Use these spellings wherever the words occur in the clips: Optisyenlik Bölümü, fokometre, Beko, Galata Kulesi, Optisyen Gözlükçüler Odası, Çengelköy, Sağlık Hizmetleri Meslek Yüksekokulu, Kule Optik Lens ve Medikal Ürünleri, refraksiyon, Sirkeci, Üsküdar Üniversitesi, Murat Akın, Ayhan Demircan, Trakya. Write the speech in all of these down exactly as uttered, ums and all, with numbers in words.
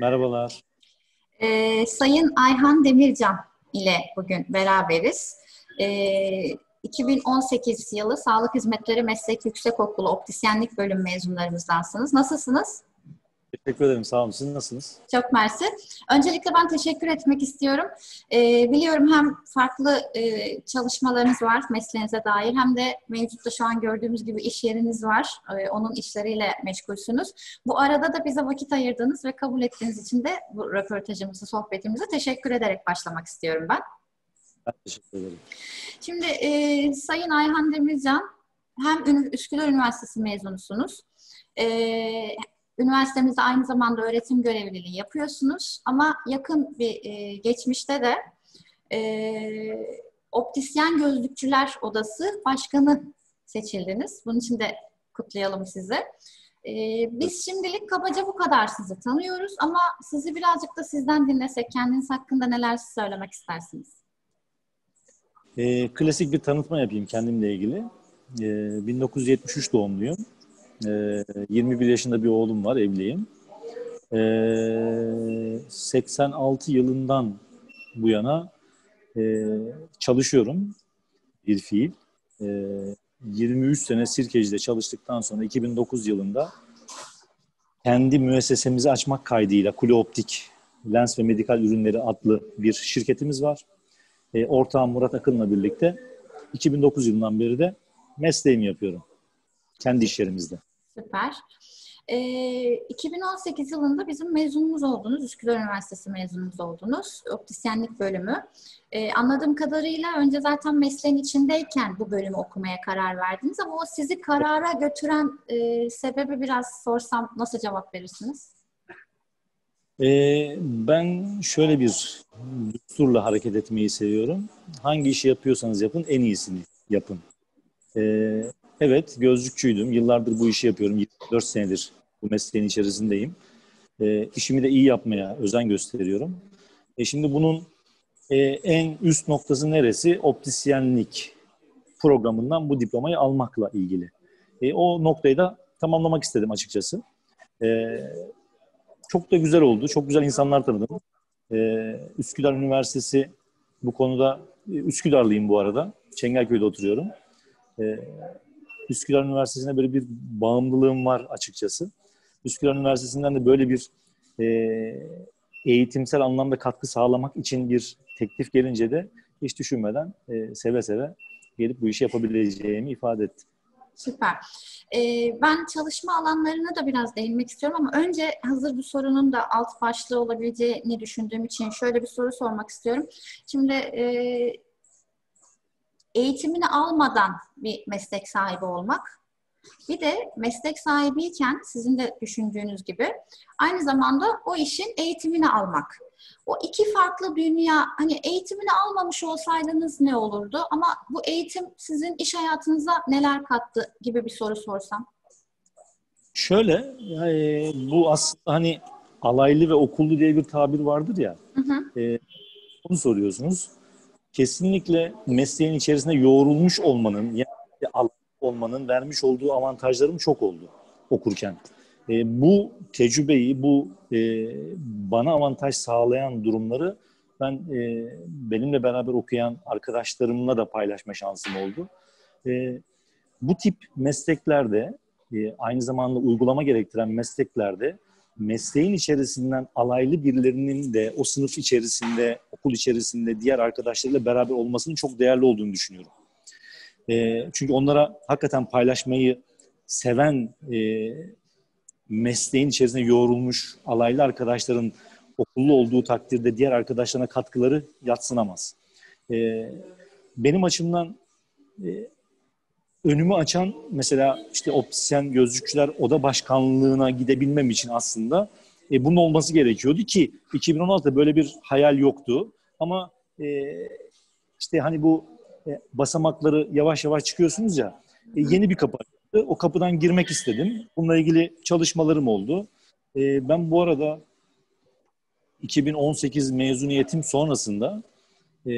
Merhabalar. Ee, Sayın Ayhan Demircan ile bugün beraberiz. Ee, iki bin on sekiz yılı Sağlık Hizmetleri Meslek Yüksekokulu Optisyenlik Bölümü mezunlarımızdansınız. Nasılsınız? Teşekkür ederim. Sağ olun. Siz nasılsınız? Çok mersi. Öncelikle ben teşekkür etmek istiyorum. Ee, biliyorum hem farklı e, çalışmalarınız var mesleğinize dair hem de mevcutta şu an gördüğümüz gibi iş yeriniz var. Ee, onun işleriyle meşgulsünüz. Bu arada da bize vakit ayırdığınız ve kabul ettiğiniz için de bu röportajımızı, sohbetimizi teşekkür ederek başlamak istiyorum ben. Ben teşekkür ederim. Şimdi e, Sayın Ayhan Demircan, hem Üsküdar Üniversitesi mezunusunuz. E, Üniversitemizde aynı zamanda öğretim görevliliği yapıyorsunuz ama yakın bir e, geçmişte de e, Optisyen Gözlükçüler Odası Başkanı seçildiniz. Bunun için de kutlayalım sizi. E, biz şimdilik kabaca bu kadar sizi tanıyoruz ama sizi birazcık da sizden dinlesek, kendiniz hakkında neler söylemek istersiniz? E, klasik bir tanıtma yapayım kendimle ilgili. E, bin dokuz yüz yetmiş üç doğumluyum. yirmi bir yaşında bir oğlum var, evliyim. seksen altı yılından bu yana çalışıyorum bir fiil. yirmi üç sene Sirkeci'de çalıştıktan sonra iki bin dokuz yılında kendi müessesemizi açmak kaydıyla Kule Optik Lens ve Medikal Ürünleri adlı bir şirketimiz var. Ortağım Murat Akın'la birlikte iki bin dokuz yılından beri de mesleğimi yapıyorum kendi iş yerimizde. Süper. E, iki bin on sekiz yılında bizim mezunumuz oldunuz. Üsküdar Üniversitesi mezunumuz oldunuz. Optisyenlik bölümü. E, anladığım kadarıyla önce zaten mesleğin içindeyken bu bölümü okumaya karar verdiniz ama o sizi karara götüren e, sebebi biraz sorsam nasıl cevap verirsiniz? E, ben şöyle bir düsturla hareket etmeyi seviyorum. Hangi işi yapıyorsanız yapın, en iyisini yapın. E, Evet, gözlükçüydüm. Yıllardır bu işi yapıyorum. yirmi dört senedir bu mesleğin içerisindeyim. E, işimi de iyi yapmaya özen gösteriyorum. E, şimdi bunun e, en üst noktası neresi? Optisyenlik programından bu diplomayı almakla ilgili. E, o noktayı da tamamlamak istedim açıkçası. E, çok da güzel oldu. Çok güzel insanlar tanıdım. E, Üsküdar Üniversitesi bu konuda, Üsküdarlıyım bu arada. Çengelköy'de oturuyorum. E, Üsküdar Üniversitesi'ne böyle bir bağımlılığım var açıkçası. Üsküdar Üniversitesi'nden de böyle bir e, eğitimsel anlamda katkı sağlamak için bir teklif gelince de hiç düşünmeden e, seve seve gelip bu işi yapabileceğimi ifade ettim. Süper. Ee, ben çalışma alanlarına da biraz değinmek istiyorum ama önce hazır bu sorunun da alt başlığı olabileceğini düşündüğüm için şöyle bir soru sormak istiyorum. Şimdi E, eğitimini almadan bir meslek sahibi olmak. Bir de meslek sahibiyken sizin de düşündüğünüz gibi aynı zamanda o işin eğitimini almak. O iki farklı dünya, hani eğitimini almamış olsaydınız ne olurdu? Ama bu eğitim sizin iş hayatınıza neler kattı gibi bir soru sorsam. Şöyle, bu aslında hani alaylı ve okullu diye bir tabir vardır ya. Hı hı. E, onu soruyorsunuz. Kesinlikle mesleğin içerisinde yoğrulmuş olmanın, yani olmanın vermiş olduğu avantajlarım çok oldu okurken. E, bu tecrübeyi, bu e, bana avantaj sağlayan durumları ben e, benimle beraber okuyan arkadaşlarımla da paylaşma şansım oldu. E, bu tip mesleklerde, e, aynı zamanda uygulama gerektiren mesleklerde mesleğin içerisinden alaylı birilerinin de o sınıf içerisinde, okul içerisinde diğer arkadaşlarıyla beraber olmasının çok değerli olduğunu düşünüyorum. E, çünkü onlara hakikaten paylaşmayı seven, e, mesleğin içerisinde yoğrulmuş alaylı arkadaşların okullu olduğu takdirde diğer arkadaşlarına katkıları yadsınamaz. E, benim açımdan E, önümü açan, mesela işte Optisyen Gözlükçüler Oda Başkanlığı'na gidebilmem için aslında e, bunun olması gerekiyordu ki iki bin on altıda böyle bir hayal yoktu. Ama e, işte hani bu e, basamakları yavaş yavaş çıkıyorsunuz ya, e, yeni bir kapı açtı. O kapıdan girmek istedim. Bununla ilgili çalışmalarım oldu. E, ben bu arada iki bin on sekiz mezuniyetim sonrasında E,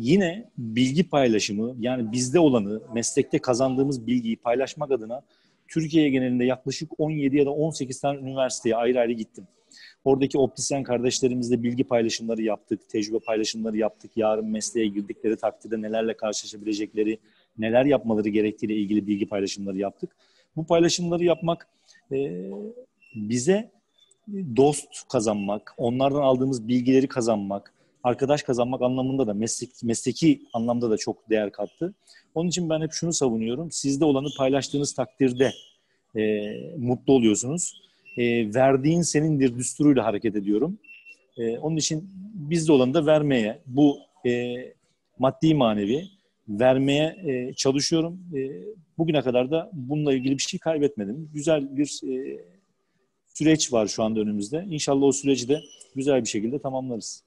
yine bilgi paylaşımı, yani bizde olanı, meslekte kazandığımız bilgiyi paylaşmak adına Türkiye genelinde yaklaşık on yedi ya da on sekiz tane üniversiteye ayrı ayrı gittim. Oradaki optisyen kardeşlerimizle bilgi paylaşımları yaptık, tecrübe paylaşımları yaptık. Yarın mesleğe girdikleri takdirde nelerle karşılaşabilecekleri, neler yapmaları gerektiğiyle ilgili bilgi paylaşımları yaptık. Bu paylaşımları yapmak bize dost kazanmak, onlardan aldığımız bilgileri kazanmak, arkadaş kazanmak anlamında da meslek, mesleki anlamda da çok değer kattı. Onun için ben hep şunu savunuyorum. Sizde olanı paylaştığınız takdirde e, mutlu oluyorsunuz. E, verdiğin senindir düsturuyla hareket ediyorum. E, onun için bizde olanı da vermeye, bu e, maddi manevi vermeye e, çalışıyorum. E, bugüne kadar da bununla ilgili bir şey kaybetmedim. Güzel bir e, süreç var şu anda önümüzde. İnşallah o süreci de güzel bir şekilde tamamlarız.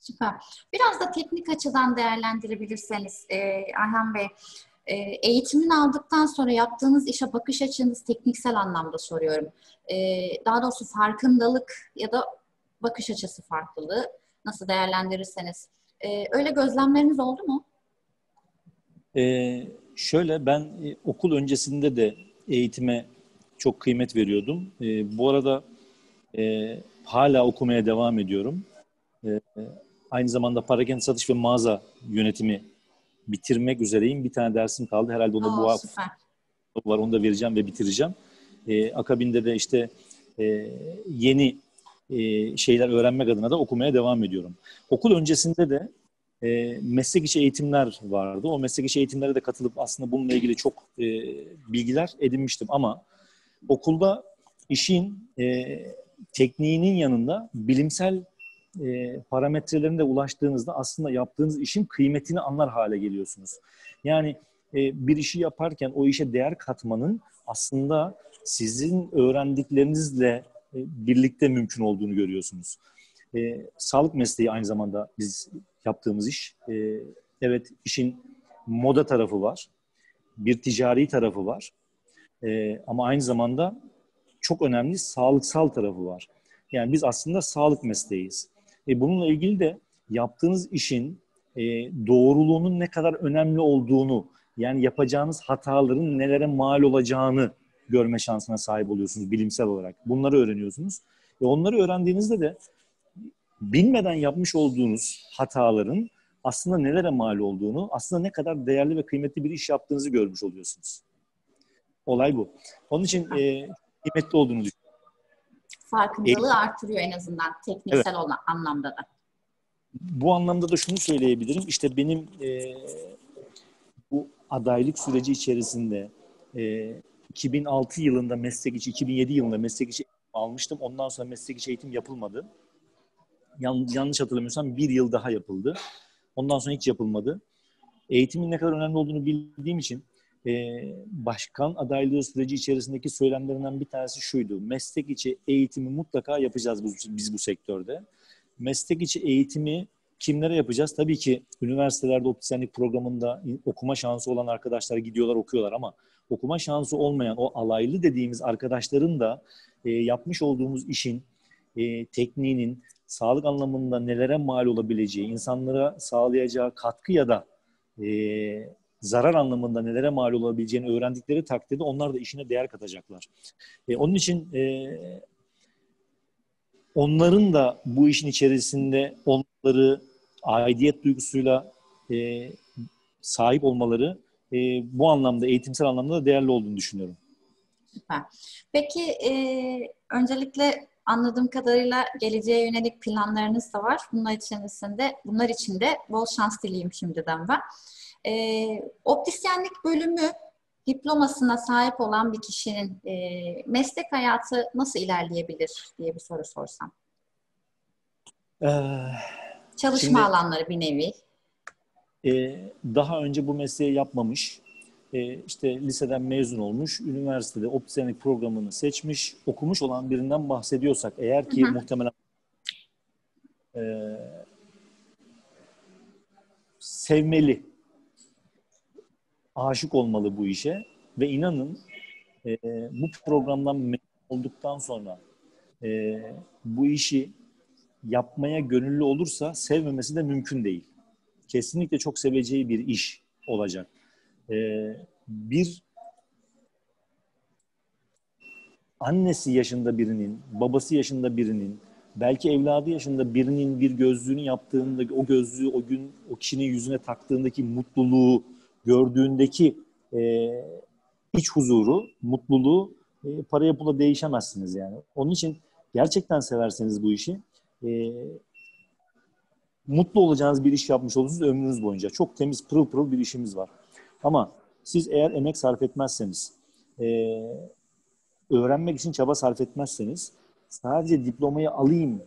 Süper. Biraz da teknik açıdan değerlendirebilirseniz e, Ayhan Bey, e, eğitimini aldıktan sonra yaptığınız işe bakış açınız, tekniksel anlamda soruyorum. E, daha doğrusu farkındalık ya da bakış açısı farklılığı nasıl değerlendirirseniz. E, öyle gözlemleriniz oldu mu? E, şöyle, ben e, okul öncesinde de eğitime çok kıymet veriyordum. E, bu arada e, hala okumaya devam ediyorum. E, aynı zamanda parakende satış ve mağaza yönetimi bitirmek üzereyim. Bir tane dersim kaldı. Herhalde onu bu hafta var. Onu da vereceğim ve bitireceğim. E, akabinde de işte e, yeni e, şeyler öğrenmek adına da okumaya devam ediyorum. Okul öncesinde de e, meslek içi eğitimler vardı. O meslek içi eğitimlere de katılıp aslında bununla ilgili çok e, bilgiler edinmiştim ama okulda işin e, tekniğinin yanında bilimsel e, parametrelerine ulaştığınızda aslında yaptığınız işin kıymetini anlar hale geliyorsunuz. Yani e, bir işi yaparken o işe değer katmanın aslında sizin öğrendiklerinizle e, birlikte mümkün olduğunu görüyorsunuz. E, sağlık mesleği aynı zamanda biz yaptığımız iş. E, evet, işin moda tarafı var. Bir ticari tarafı var. Ee, ama aynı zamanda çok önemli sağlıksal tarafı var. Yani biz aslında sağlık mesleğiyiz. E, bununla ilgili de yaptığınız işin e, doğruluğunun ne kadar önemli olduğunu, yani yapacağınız hataların nelere mal olacağını görme şansına sahip oluyorsunuz bilimsel olarak. Bunları öğreniyorsunuz. E, onları öğrendiğinizde de bilmeden yapmış olduğunuz hataların aslında nelere mal olduğunu, aslında ne kadar değerli ve kıymetli bir iş yaptığınızı görmüş oluyorsunuz. Olay bu. Onun için e, kıymetli olduğunu düşünüyorum. Farkındalığı e, artırıyor en azından tekniksel, evet, anlamda da. Bu anlamda da şunu söyleyebilirim. İşte benim e, bu adaylık süreci içerisinde e, iki bin altı yılında meslek içi, iki bin yedi yılında meslek içi almıştım. Ondan sonra meslek içi eğitim yapılmadı. Yan, yanlış hatırlamıyorsam bir yıl daha yapıldı. Ondan sonra hiç yapılmadı. Eğitimin ne kadar önemli olduğunu bildiğim için başkan adaylığı süreci içerisindeki söylemlerinden bir tanesi şuydu. Meslek içi eğitimi mutlaka yapacağız biz, biz bu sektörde. Meslek içi eğitimi kimlere yapacağız? Tabii ki üniversitelerde optisyenlik programında okuma şansı olan arkadaşlar gidiyorlar, okuyorlar ama okuma şansı olmayan o alaylı dediğimiz arkadaşların da e, yapmış olduğumuz işin, e, tekniğinin sağlık anlamında nelere mal olabileceği, insanlara sağlayacağı katkı ya da e, zarar anlamında nelere mal olabileceğini öğrendikleri takdirde onlar da işine değer katacaklar. E, onun için e, onların da bu işin içerisinde onları aidiyet duygusuyla e, sahip olmaları e, bu anlamda, eğitimsel anlamda da değerli olduğunu düşünüyorum. Süper. Peki e, öncelikle anladığım kadarıyla geleceğe yönelik planlarınız da var. Bunlar içerisinde, bunlar için de bol şans dileyim şimdiden ben. E, optisyenlik bölümü diplomasına sahip olan bir kişinin e, meslek hayatı nasıl ilerleyebilir diye bir soru sorsam. Ee, Çalışma şimdi, alanları bir nevi. E, daha önce bu mesleği yapmamış, e, işte liseden mezun olmuş, üniversitede optisyenlik programını seçmiş, okumuş olan birinden bahsediyorsak eğer ki, hı hı, muhtemelen e, sevmeli, aşık olmalı bu işe ve inanın e, bu programdan memnun olduktan sonra e, bu işi yapmaya gönüllü olursa sevmemesi de mümkün değil. Kesinlikle çok seveceği bir iş olacak. E, bir annesi yaşında birinin, babası yaşında birinin belki evladı yaşında birinin bir gözlüğünü yaptığında, o gözlüğü o gün o kişinin yüzüne taktığındaki mutluluğu, gördüğündeki e, iç huzuru, mutluluğu e, paraya pula değişemezsiniz yani. Onun için gerçekten severseniz bu işi, e, mutlu olacağınız bir iş yapmış olursunuz ömrünüz boyunca. Çok temiz, pırıl pırıl bir işimiz var. Ama siz eğer emek sarf etmezseniz, e, öğrenmek için çaba sarf etmezseniz, sadece diplomayı alayım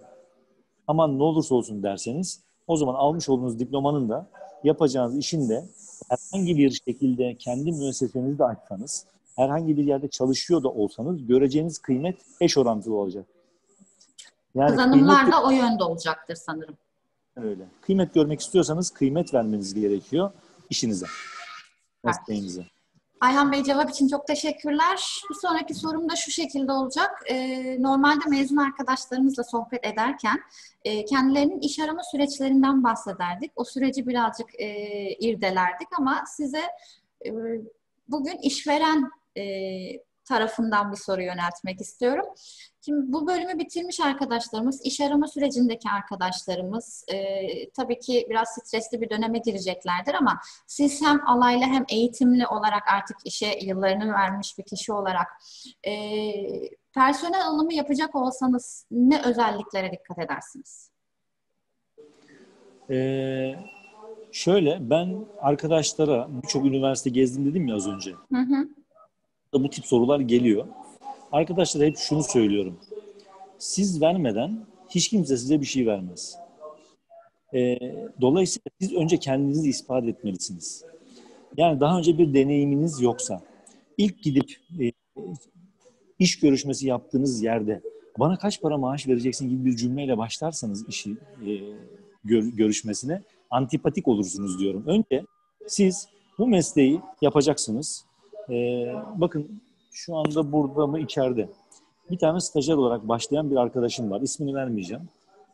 aman ne olursa olsun derseniz, o zaman almış olduğunuz diplomanın da yapacağınız işin de herhangi bir şekilde kendi müessesenizi de açsanız, herhangi bir yerde çalışıyor da olsanız göreceğiniz kıymet eş orantılı olacak. Yani kazanımlar kıymet... da o yönde olacaktır sanırım. Öyle. Kıymet görmek istiyorsanız kıymet vermeniz gerekiyor işinize, mesleğinize. Ayhan Bey, cevap için çok teşekkürler. Bir sonraki sorum da şu şekilde olacak. Ee, normalde mezun arkadaşlarımızla sohbet ederken e, kendilerinin iş arama süreçlerinden bahsederdik. O süreci birazcık e, irdelerdik ama size e, bugün işveren e, tarafından bir soru yöneltmek istiyorum. Şimdi bu bölümü bitirmiş arkadaşlarımız, iş arama sürecindeki arkadaşlarımız e, tabii ki biraz stresli bir döneme gireceklerdir ama siz hem alayla hem eğitimli olarak artık işe yıllarını vermiş bir kişi olarak e, personel alımı yapacak olsanız ne özelliklere dikkat edersiniz? Ee, şöyle, ben arkadaşlara birçok üniversite gezdim dedim ya az önce. Hı hı. Bu tip sorular geliyor. Arkadaşlar, hep şunu söylüyorum. Siz vermeden hiç kimse size bir şey vermez. E, dolayısıyla siz önce kendinizi ispat etmelisiniz. Yani daha önce bir deneyiminiz yoksa, ilk gidip e, iş görüşmesi yaptığınız yerde bana kaç para maaş vereceksin gibi bir cümleyle başlarsanız işi e, gör, görüşmesine antipatik olursunuz diyorum. Önce siz bu mesleği yapacaksınız. Ee, bakın şu anda burada mı içeride bir tane stajyer olarak başlayan bir arkadaşım var. İsmini vermeyeceğim.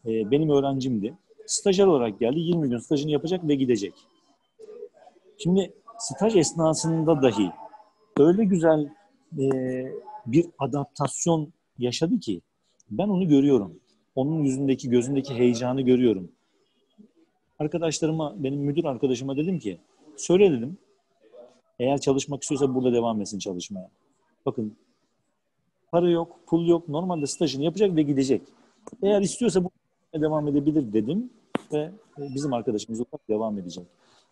Ee, benim öğrencimdi. Stajyer olarak geldi. yirmi gün stajını yapacak ve gidecek. Şimdi staj esnasında dahi öyle güzel e, bir adaptasyon yaşadı ki ben onu görüyorum. Onun yüzündeki, gözündeki heyecanı görüyorum. Arkadaşlarıma, benim müdür arkadaşıma dedim ki, söyle dedim, eğer çalışmak istiyorsa burada devam etsin çalışmaya. Bakın, para yok, pul yok. Normalde stajını yapacak ve gidecek. Eğer istiyorsa burada devam edebilir dedim ve bizim arkadaşımız olarak devam edecek.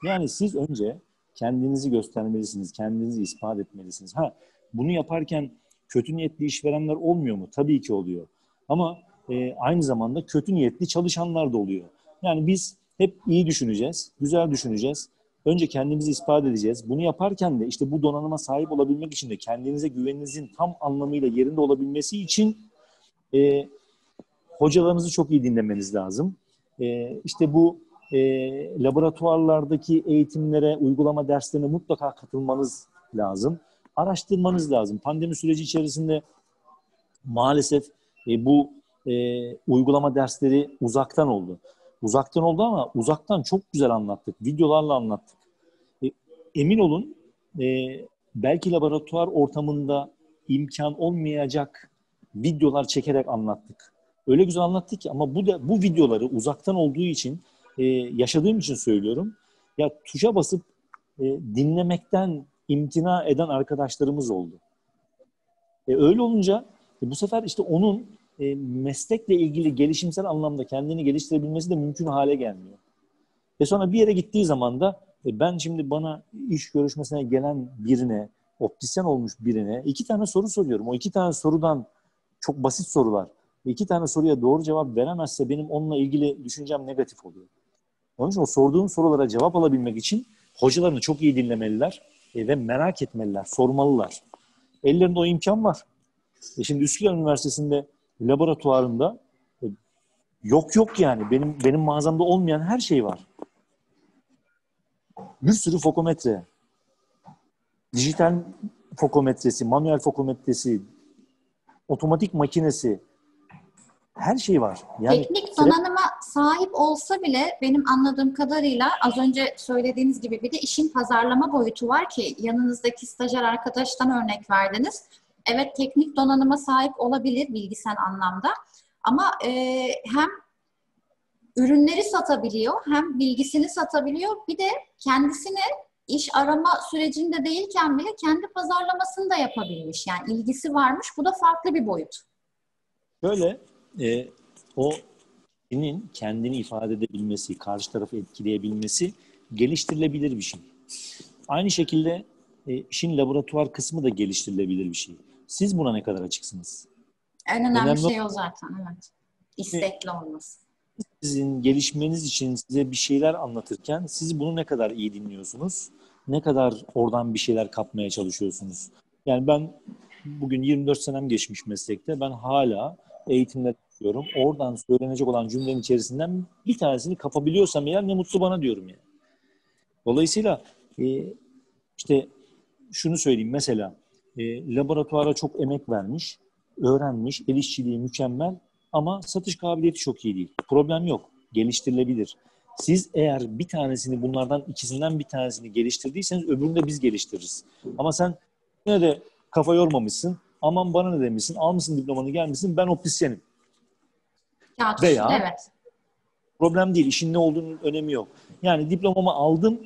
Yani siz önce kendinizi göstermelisiniz, kendinizi ispat etmelisiniz. Ha, bunu yaparken kötü niyetli işverenler olmuyor mu? Tabii ki oluyor. Ama e, aynı zamanda kötü niyetli çalışanlar da oluyor. Yani biz hep iyi düşüneceğiz, güzel düşüneceğiz. Önce kendimizi ispat edeceğiz. Bunu yaparken de işte bu donanıma sahip olabilmek için de kendinize güveninizin tam anlamıyla yerinde olabilmesi için e, hocalarınızı çok iyi dinlemeniz lazım. E, işte bu e, laboratuvarlardaki eğitimlere, uygulama derslerine mutlaka katılmanız lazım. Araştırmanız lazım. Pandemi süreci içerisinde maalesef e, bu e, uygulama dersleri uzaktan oldu. Uzaktan oldu ama uzaktan çok güzel anlattık. Videolarla anlattık. E, emin olun e, belki laboratuvar ortamında imkan olmayacak videolar çekerek anlattık. Öyle güzel anlattık ki ama bu da, bu videoları uzaktan olduğu için e, yaşadığım için söylüyorum. Ya tuşa basıp e, dinlemekten imtina eden arkadaşlarımız oldu. E, öyle olunca e, bu sefer işte onun E, meslekle ilgili gelişimsel anlamda kendini geliştirebilmesi de mümkün hale gelmiyor. Ve sonra bir yere gittiği zaman da e, ben şimdi bana iş görüşmesine gelen birine, optisyen olmuş birine iki tane soru soruyorum. O iki tane sorudan çok basit sorular. İki tane soruya doğru cevap veremezse benim onunla ilgili düşüncem negatif oluyor. Onun için o sorduğum sorulara cevap alabilmek için hocalarını çok iyi dinlemeliler e, ve merak etmeliler, sormalılar. Ellerinde o imkan var. E, şimdi Üsküdar Üniversitesi'nde laboratuvarında yok yok yani. Benim benim mağazamda olmayan her şey var. Bir sürü fokometre. Dijital fokometresi, manuel fokometresi, otomatik makinesi. Her şey var. Yani teknik donanıma sahip olsa bile benim anladığım kadarıyla az önce söylediğiniz gibi bir de işin pazarlama boyutu var ki yanınızdaki stajyer arkadaştan örnek verdiniz. Evet, teknik donanıma sahip olabilir bilgisayar anlamda Ama e, hem ürünleri satabiliyor, hem bilgisini satabiliyor. Bir de kendisine iş arama sürecinde değilken bile kendi pazarlamasını da yapabilmiş. Yani ilgisi varmış. Bu da farklı bir boyut. Böyle e, o senin kendini ifade edebilmesi, karşı tarafı etkileyebilmesi geliştirilebilir bir şey. Aynı şekilde e, işin laboratuvar kısmı da geliştirilebilir bir şey. Siz buna ne kadar açıksınız? En önemli, önemli şey o zaten. Evet. İstekli olması. Sizin gelişmeniz için size bir şeyler anlatırken siz bunu ne kadar iyi dinliyorsunuz? Ne kadar oradan bir şeyler kapmaya çalışıyorsunuz? Yani ben bugün yirmi dört senem geçmiş meslekte. Ben hala eğitimde diyorum. Oradan söylenecek olan cümlenin içerisinden bir tanesini kapabiliyorsam eğer ne mutlu bana diyorum yani. Dolayısıyla işte şunu söyleyeyim mesela. Laboratuvara çok emek vermiş, öğrenmiş, el işçiliği mükemmel. Ama satış kabiliyeti çok iyi değil. Problem yok. Geliştirilebilir. Siz eğer bir tanesini bunlardan ikisinden bir tanesini geliştirdiyseniz öbürünü de biz geliştiririz. Ama sen yine de kafa yormamışsın. Aman bana ne demişsin? Almışsın diplomanı gelmişsin. Ben optisyenim. Ya, veya evet. Problem değil. İşin ne olduğunun önemi yok. Yani diplomamı aldım.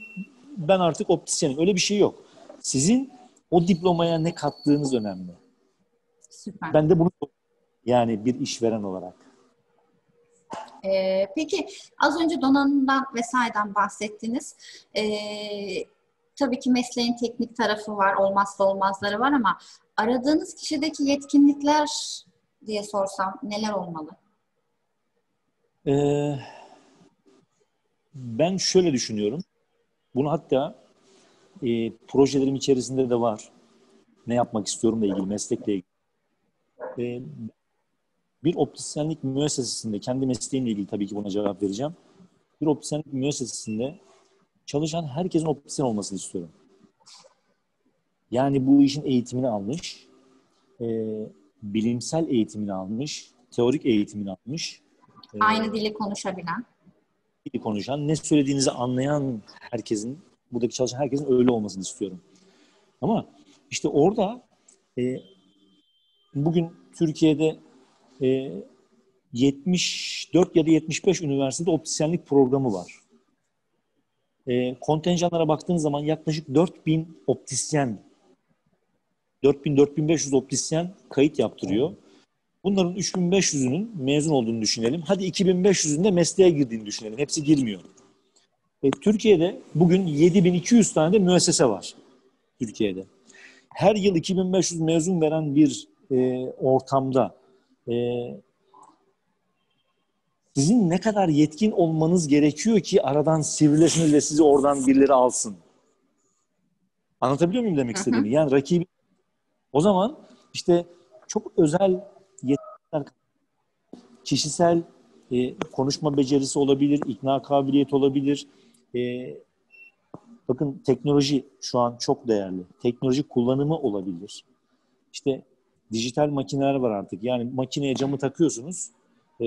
Ben artık optisyenim. Öyle bir şey yok. Sizin o diplomaya ne kattığınız önemli. Süper. Ben de bunu yani bir işveren olarak. Ee, peki az önce donanımdan vesaireden bahsettiniz. Ee, tabii ki mesleğin teknik tarafı var, olmazsa olmazları var ama aradığınız kişideki yetkinlikler diye sorsam neler olmalı? Ee, ben şöyle düşünüyorum. Bunu hatta e, projelerim içerisinde de var. Ne yapmak istiyorumla ilgili, meslekle ilgili. Ee, Bir optisyenlik müessesesinde, kendi mesleğimle ilgili tabii ki buna cevap vereceğim. Bir optisyenlik müessesesinde çalışan herkesin optisyen olmasını istiyorum. Yani bu işin eğitimini almış, e, bilimsel eğitimini almış, teorik eğitimini almış. E, Aynı dili konuşabilen. Dili konuşan, ne söylediğinizi anlayan herkesin, buradaki çalışan herkesin öyle olmasını istiyorum. Ama işte orada e, bugün Türkiye'de yetmiş dört ya da yetmiş beş üniversitede optisyenlik programı var. Kontenjanlara baktığınız zaman yaklaşık dört bin optisyen, dört bin dört bin beş yüz optisyen kayıt yaptırıyor. Bunların üç bin beş yüzünün mezun olduğunu düşünelim. Hadi iki bin beş yüzünün de mesleğe girdiğini düşünelim. Hepsi girmiyor. E, Türkiye'de bugün yedi bin iki yüz tane de müessese var. Türkiye'de. Her yıl iki bin beş yüz mezun veren bir e, ortamda Ee, sizin ne kadar yetkin olmanız gerekiyor ki aradan sivrileşin de sizi oradan birileri alsın. Anlatabiliyor muyum demek istediğimi? Yani rakibi o zaman işte çok özel yetkinler, kişisel e, konuşma becerisi olabilir, ikna kabiliyeti olabilir. E, bakın teknoloji şu an çok değerli. Teknoloji kullanımı olabilir. İşte dijital makineler var artık. Yani makineye camı takıyorsunuz. E,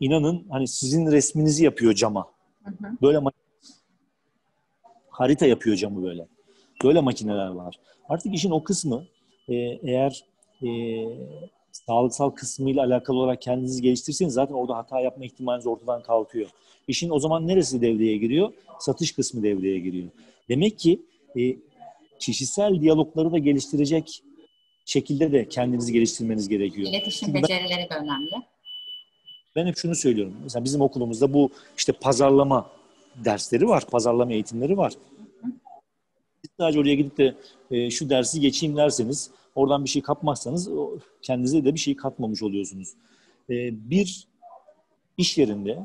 inanın hani sizin resminizi yapıyor cama. Hı hı. Böyle harita yapıyor camı böyle. Böyle makineler var. Artık işin o kısmı e, eğer e, sağlıksal kısmıyla alakalı olarak kendinizi geliştirseniz zaten orada hata yapma ihtimaliniz ortadan kalkıyor. İşin o zaman neresi devreye giriyor? Satış kısmı devreye giriyor. Demek ki e, kişisel diyalogları da geliştirecek şekilde de kendinizi geliştirmeniz gerekiyor. İletişim Çünkü becerileri ben, de önemli. Ben hep şunu söylüyorum. Mesela bizim okulumuzda bu işte pazarlama dersleri var, pazarlama eğitimleri var. Hı hı. Siz sadece oraya gidip de e, şu dersi geçeyim derseniz, oradan bir şey kapmazsanız kendinize de bir şey katmamış oluyorsunuz. E, bir iş yerinde,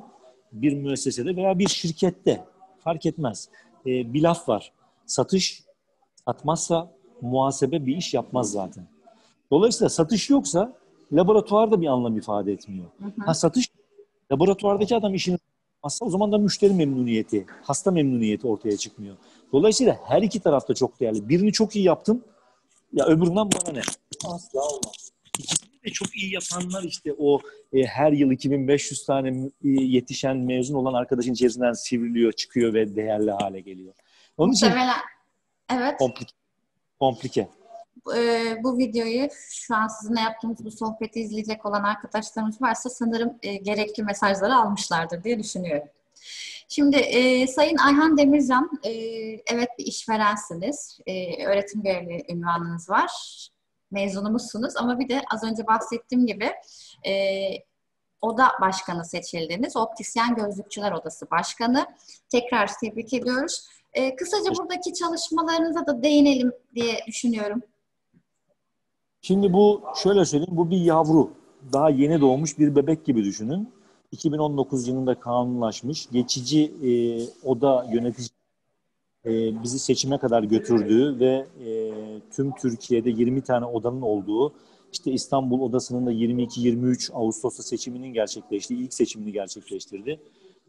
bir müessesede veya bir şirkette fark etmez. E, bir laf var. Satış atmazsa muhasebe bir iş yapmaz zaten. Dolayısıyla satış yoksa laboratuvarda bir anlam ifade etmiyor. Hı hı. Ha satış, laboratuvardaki adam işini yapmazsa o zaman da müşteri memnuniyeti, hasta memnuniyeti ortaya çıkmıyor. Dolayısıyla her iki tarafta çok değerli. Birini çok iyi yaptım, ya öbüründen bana ne? Asla olmaz. İkisini de çok iyi yapanlar işte o e, her yıl iki bin beş yüz tane e, yetişen, mezun olan arkadaşın içerisinden sivriliyor, çıkıyor ve değerli hale geliyor. Onun için evet. komplike. komplike. e, bu videoyu, şu an sizinle yaptığımız bu sohbeti izleyecek olan arkadaşlarımız varsa sanırım e, gerekli mesajları almışlardır diye düşünüyorum. Şimdi e, Sayın Ayhan Demircan, e, evet bir işverensiniz, e, öğretim görevli ünvanınız var, mezunumuzsunuz ama bir de az önce bahsettiğim gibi e, oda başkanı seçildiniz, Optisyen Gözlükçüler Odası Başkanı. Tekrar tebrik ediyoruz. E, kısaca buradaki çalışmalarınıza da değinelim diye düşünüyorum. Şimdi bu, şöyle söyleyeyim, bu bir yavru. Daha yeni doğmuş bir bebek gibi düşünün. iki bin on dokuz yılında kanunlaşmış, geçici e, oda yönetici e, bizi seçime kadar götürdüğü ve e, tüm Türkiye'de yirmi tane odanın olduğu, işte İstanbul odasının da yirmi iki yirmi üç Ağustos'ta seçiminin gerçekleştiği, ilk seçimini gerçekleştirdi.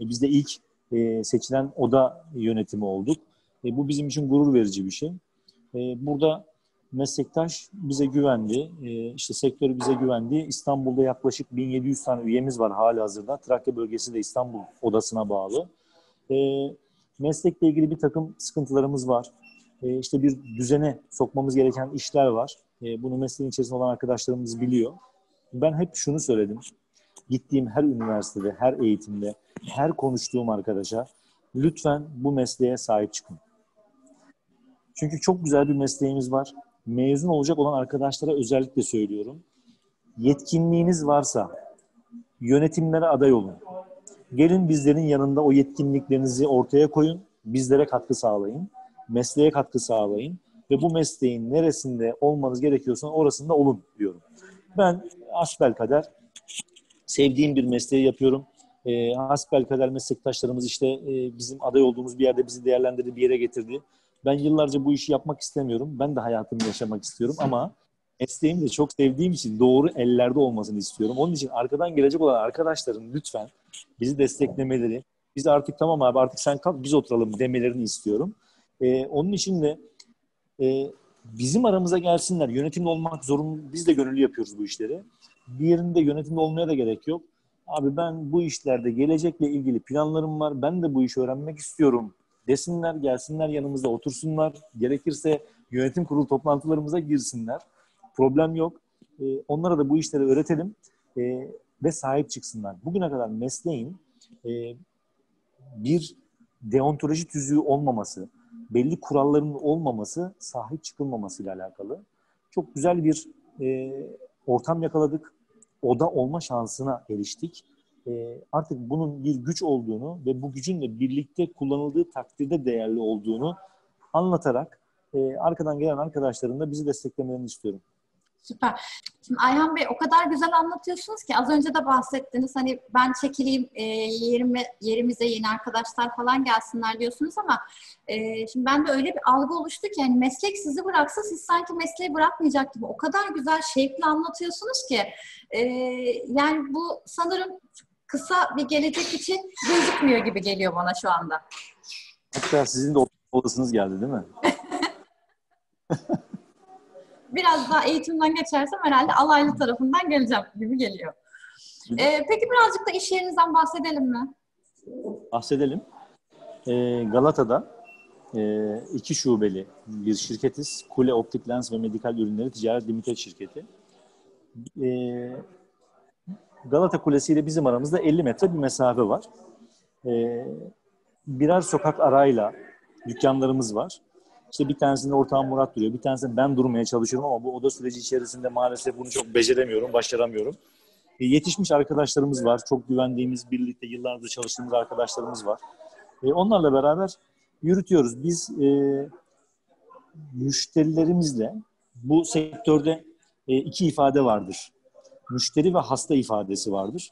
E, biz de ilk e, seçilen oda yönetimi olduk. E, bu bizim için gurur verici bir şey. E, burada meslektaş bize güvendi, işte sektörü bize güvendi. İstanbul'da yaklaşık bin yedi yüz tane üyemiz var hali hazırda. Trakya bölgesi de İstanbul odasına bağlı. Meslekle ilgili bir takım sıkıntılarımız var. İşte bir düzene sokmamız gereken işler var. Bunu mesleğin içerisinde olan arkadaşlarımız biliyor. Ben hep şunu söyledim. Gittiğim her üniversitede, her eğitimde, her konuştuğum arkadaşa lütfen bu mesleğe sahip çıkın. Çünkü çok güzel bir mesleğimiz var. Mezun olacak olan arkadaşlara özellikle söylüyorum. Yetkinliğiniz varsa yönetimlere aday olun. Gelin bizlerin yanında o yetkinliklerinizi ortaya koyun. Bizlere katkı sağlayın. Mesleğe katkı sağlayın. Ve bu mesleğin neresinde olmanız gerekiyorsa orasında olun diyorum. Ben hasbelkader sevdiğim bir mesleği yapıyorum. E, hasbelkader meslektaşlarımız işte e, bizim aday olduğumuz bir yerde bizi değerlendirdi, bir yere getirdi. Ben yıllarca bu işi yapmak istemiyorum. Ben de hayatımı yaşamak istiyorum ama mesleğimi de çok sevdiğim için doğru ellerde olmasını istiyorum. Onun için arkadan gelecek olan arkadaşların lütfen bizi desteklemeleri, biz artık tamam abi artık sen kalk biz oturalım demelerini istiyorum. Ee, onun için de e, bizim aramıza gelsinler. Yönetimde olmak zorunlu. Biz de gönüllü yapıyoruz bu işleri. Bir yerinde yönetimde olmaya da gerek yok. Abi ben bu işlerde gelecekle ilgili planlarım var. Ben de bu işi öğrenmek istiyorum desinler, gelsinler yanımızda otursunlar. Gerekirse yönetim kurulu toplantılarımıza girsinler. Problem yok. E, onlara da bu işleri öğretelim e, ve sahip çıksınlar. Bugüne kadar mesleğin e, bir deontoloji tüzüğü olmaması, belli kuralların olmaması, sahip çıkılmamasıyla alakalı. Çok güzel bir e, ortam yakaladık. Oda olma şansına eriştik. Artık bunun bir güç olduğunu ve bu gücün de birlikte kullanıldığı takdirde değerli olduğunu anlatarak arkadan gelen arkadaşların da bizi desteklemelerini istiyorum. Süper. Şimdi Ayhan Bey o kadar güzel anlatıyorsunuz ki az önce de bahsettiniz. Hani ben çekileyim yerime, yerimize yeni arkadaşlar falan gelsinler diyorsunuz ama e, şimdi ben de öyle bir algı oluştu ki yani meslek sizi bıraksa siz sanki mesleği bırakmayacak gibi. O kadar güzel şevkle anlatıyorsunuz ki e, yani bu sanırım kısa bir gelecek için gözükmüyor gibi geliyor bana şu anda. Hatta sizin de odasınız geldi değil mi? Biraz daha eğitimden geçersem herhalde alaylı tarafından geleceğim gibi geliyor. Ee, peki birazcık da iş yerinizden bahsedelim mi? Bahsedelim. Ee, Galata'da e, iki şubeli bir şirketiz. Kule Optik Lens ve Medikal Ürünleri Ticaret Limited şirketi. Ee, Galata Kulesi ile bizim aramızda elli metre bir mesafe var. Ee, birer sokak arayla dükkanlarımız var. İşte bir tanesinde ortağım Murat duruyor, bir tanesinde ben durmaya çalışıyorum ama bu oda süreci içerisinde maalesef bunu çok beceremiyorum, başaramıyorum. E, yetişmiş arkadaşlarımız var, çok güvendiğimiz, birlikte yıllardır çalıştığımız arkadaşlarımız var. E, onlarla beraber yürütüyoruz. Biz e, müşterilerimizle, bu sektörde e, iki ifade vardır. Müşteri ve hasta ifadesi vardır.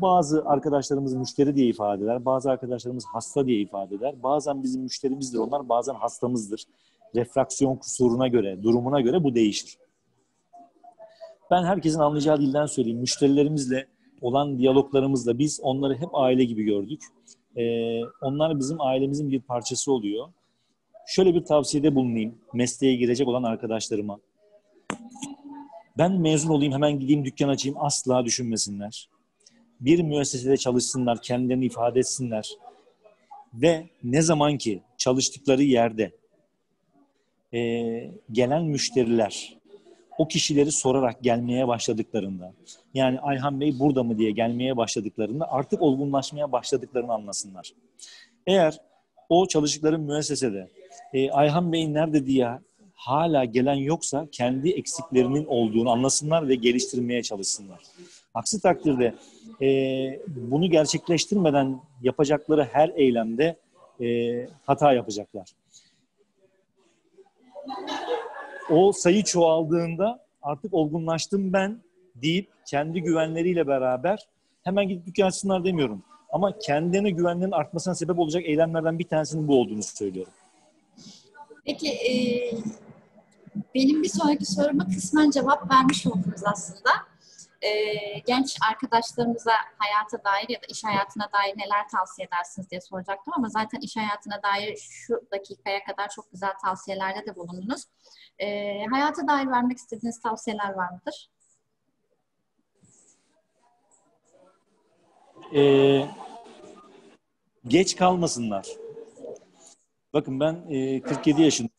Bazı arkadaşlarımız müşteri diye ifade eder, bazı arkadaşlarımız hasta diye ifade eder. Bazen bizim müşterimizdir onlar, bazen hastamızdır. Refraksiyon kusuruna göre, durumuna göre bu değişir. Ben herkesin anlayacağı dilden söyleyeyim. Müşterilerimizle olan diyaloglarımızla biz onları hep aile gibi gördük. Ee, onlar bizim ailemizin bir parçası oluyor. Şöyle bir tavsiyede bulunayım mesleğe girecek olan arkadaşlarıma. Ben mezun olayım, hemen gideyim dükkan açayım asla düşünmesinler. Bir müessesede çalışsınlar, kendilerini ifade etsinler ve ne zaman ki çalıştıkları yerde e, gelen müşteriler o kişileri sorarak gelmeye başladıklarında, yani Ayhan Bey burada mı diye gelmeye başladıklarında artık olgunlaşmaya başladıklarını anlasınlar. Eğer o çalıştıkları müessesede e, Ayhan Bey nerede diye hala gelen yoksa kendi eksiklerinin olduğunu anlasınlar ve geliştirmeye çalışsınlar. Aksi takdirde e, bunu gerçekleştirmeden yapacakları her eylemde e, hata yapacaklar. O sayı çoğaldığında artık olgunlaştım ben deyip kendi güvenleriyle beraber hemen gidip dükkan açsınlar demiyorum. Ama kendilerine güvenlerin artmasına sebep olacak eylemlerden bir tanesinin bu olduğunu söylüyorum. Peki e, benim bir sonraki soruma kısmen cevap vermiş oldunuz aslında. E, genç arkadaşlarımıza hayata dair ya da iş hayatına dair neler tavsiye edersiniz diye soracaktım ama zaten iş hayatına dair şu dakikaya kadar çok güzel tavsiyelerde de bulundunuz. E, hayata dair vermek istediğiniz tavsiyeler var mıdır? Ee, geç kalmasınlar. Bakın ben e, kırk yedi yaşındayım.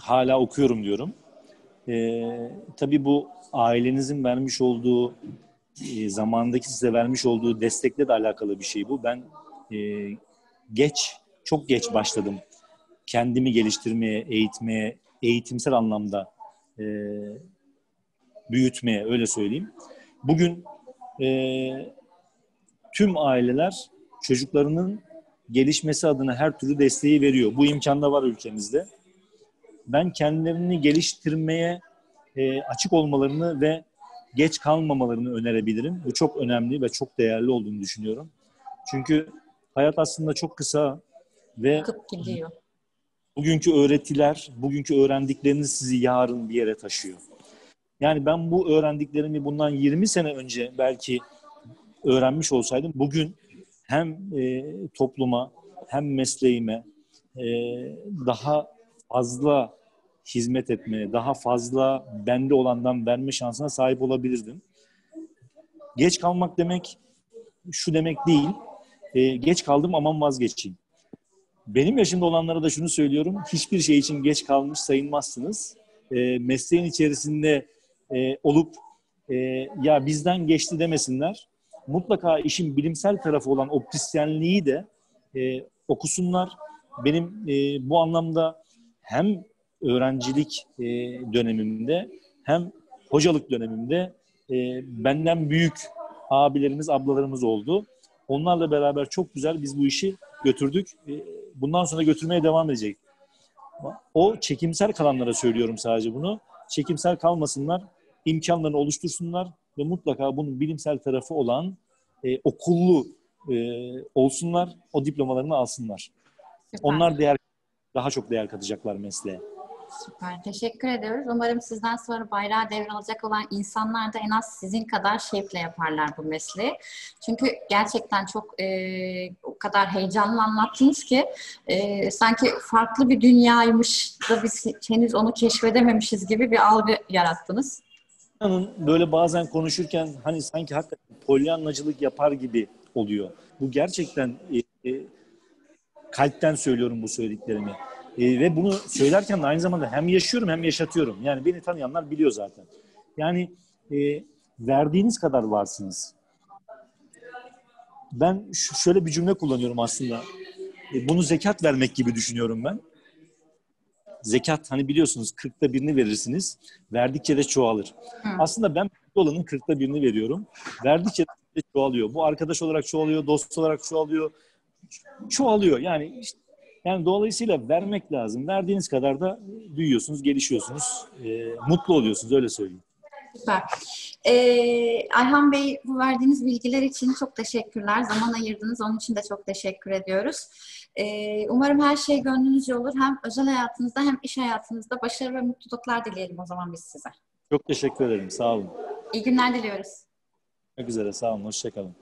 Hala okuyorum diyorum. E, tabii bu ailenizin vermiş olduğu, e, zamandaki size vermiş olduğu destekle de alakalı bir şey bu. Ben e, geç, çok geç başladım. Kendimi geliştirmeye, eğitmeye, eğitimsel anlamda e, büyütmeye, öyle söyleyeyim. Bugün eee tüm aileler çocuklarının gelişmesi adına her türlü desteği veriyor. Bu imkan da var ülkemizde. Ben kendilerini geliştirmeye e, açık olmalarını ve geç kalmamalarını önerebilirim. Bu çok önemli ve çok değerli olduğunu düşünüyorum. Çünkü hayat aslında çok kısa ve bugünkü öğretiler, bugünkü öğrendikleriniz sizi yarın bir yere taşıyor. Yani ben bu öğrendiklerimi bundan yirmi sene önce belki öğrenmiş olsaydım bugün hem e, topluma hem mesleğime e, daha fazla hizmet etmeye, daha fazla bende olandan verme şansına sahip olabilirdim. Geç kalmak demek şu demek değil, e, geç kaldım aman vazgeçeyim. Benim yaşımda olanlara da şunu söylüyorum, hiçbir şey için geç kalmış sayılmazsınız. E, mesleğin içerisinde e, olup e, ya bizden geçti demesinler. Mutlaka işin bilimsel tarafı olan optisyenliği de e, okusunlar. Benim e, bu anlamda hem öğrencilik e, dönemimde hem hocalık dönemimde e, benden büyük abilerimiz, ablalarımız oldu. Onlarla beraber çok güzel biz bu işi götürdük. E, bundan sonra götürmeye devam edecek. O çekimsel kalanlara söylüyorum sadece bunu. Çekimsel kalmasınlar, imkanlarını oluştursunlar. Ve mutlaka bunun bilimsel tarafı olan e, okullu e, olsunlar, o diplomalarını alsınlar. Süper. Onlar değer, daha çok değer katacaklar mesleğe. Süper, teşekkür ediyoruz. Umarım sizden sonra bayrağı devralacak olan insanlar da en az sizin kadar şevkle yaparlar bu mesleği. Çünkü gerçekten çok e, o kadar heyecanlı anlattınız ki e, sanki farklı bir dünyaymış da biz henüz onu keşfedememişiz gibi bir algı yarattınız. Böyle bazen konuşurken hani sanki hakikaten polyanlacılık yapar gibi oluyor. Bu gerçekten e, e, kalpten söylüyorum bu söylediklerimi. E, ve bunu söylerken de aynı zamanda hem yaşıyorum hem yaşatıyorum. Yani beni tanıyanlar biliyor zaten. Yani e, verdiğiniz kadar varsınız. Ben şöyle bir cümle kullanıyorum aslında. E, bunu zekat vermek gibi düşünüyorum ben. Zekat hani biliyorsunuz kırkta birini verirsiniz. Verdikçe de çoğalır. Hı. Aslında ben olanın kırkta birini veriyorum. Verdikçe de çoğalıyor. Bu arkadaş olarak çoğalıyor, dost olarak çoğalıyor. Çoğalıyor. Yani işte, yani dolayısıyla vermek lazım. Verdiğiniz kadar da büyüyorsunuz, gelişiyorsunuz. E, mutlu oluyorsunuz, öyle söyleyeyim. Süper. Ee, Ayhan Bey, bu verdiğiniz bilgiler için çok teşekkürler. Zaman ayırdınız, onun için de çok teşekkür ediyoruz. Ee, umarım her şey gönlünüzce olur. Hem özel hayatınızda hem iş hayatınızda başarı ve mutluluklar dileyelim o zaman biz size. Çok teşekkür ederim, sağ olun. İyi günler diliyoruz. Çok güzel, sağ olun, hoşçakalın.